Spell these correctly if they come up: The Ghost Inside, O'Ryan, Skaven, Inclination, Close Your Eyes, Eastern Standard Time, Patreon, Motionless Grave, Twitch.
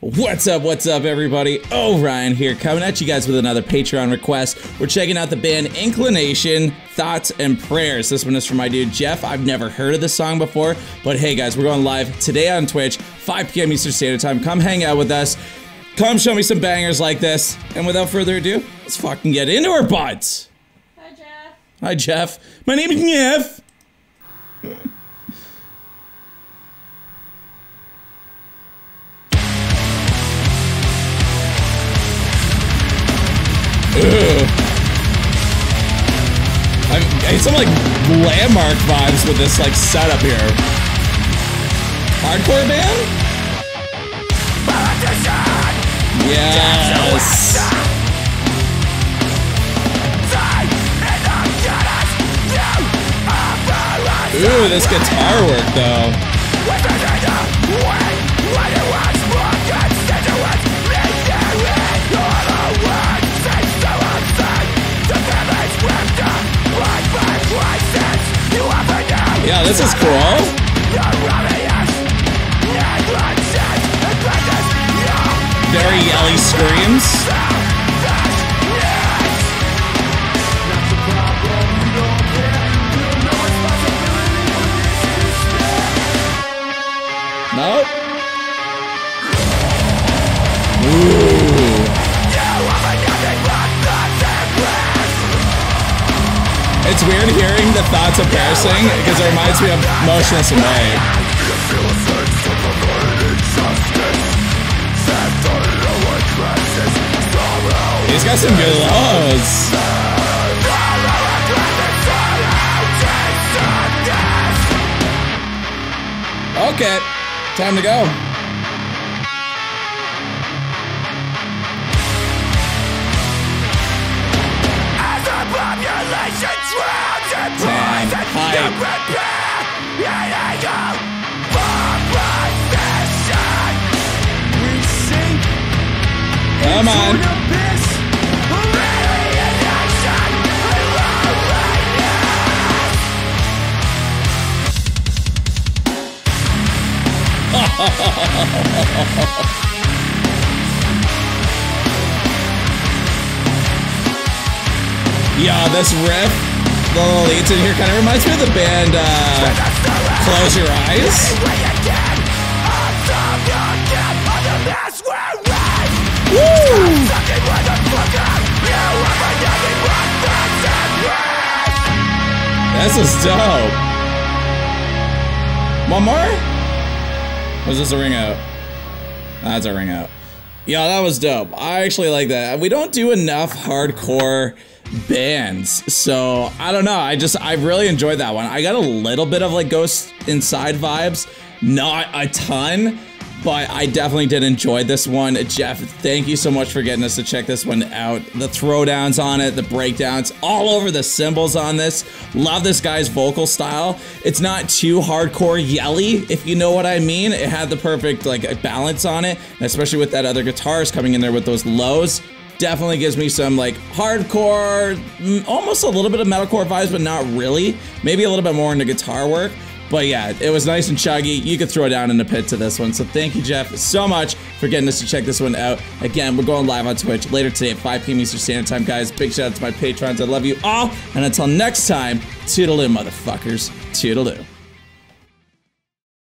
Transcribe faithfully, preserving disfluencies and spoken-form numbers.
What's up, what's up everybody? O'Ryan here, coming at you guys with another Patreon request. We're checking out the band Inclination, Thoughts and Prayers. This one is from my dude Jeff. I've never heard of this song before, but hey guys, we're going live today on Twitch, five P M Eastern Standard Time. Come hang out with us. Come show me some bangers like this. And without further ado, let's fucking get into our buds. Hi Jeff. Hi Jeff. My name is Jeff. I get some like Landmark vibes with this like setup here. Hardcore band? Yes. Ooh, this guitar work though. Yeah, this is cool. Very yelly screams. Nope. It's weird hearing the Thoughts of Prayer sing, because it reminds me of Motionless Grave. He's got some good lows. Okay, time to go. Come on. Yeah, this riff. The little leads in here kind of reminds me of the band uh, Close Your Eyes. Woo! This is dope. One more? Or is this a ring out? That's a ring out. Yeah, that was dope. I actually like that. We don't do enough hardcore bands, so I don't know, I just I really enjoyed that one. I got a little bit of like Ghost Inside vibes, not a ton, but I definitely did enjoy this one. Jeff, thank you so much for getting us to check this one out. The throwdowns on it, the breakdowns, all over the cymbals on this. Love this guy's vocal style. It's not too hardcore yelly, if you know what I mean. It had the perfect like balance on it, especially with that other guitarist coming in there with those lows. Definitely gives me some like hardcore, almost a little bit of metalcore vibes, but not really. Maybe a little bit more into guitar work. But yeah, it was nice and chuggy. You could throw down in the pit to this one. So thank you, Jeff, so much for getting us to check this one out. Again, we're going live on Twitch later today at five P M Eastern Standard Time, guys. Big shout out to my patrons. I love you all. And until next time, toodaloo, motherfuckers. Toodaloo.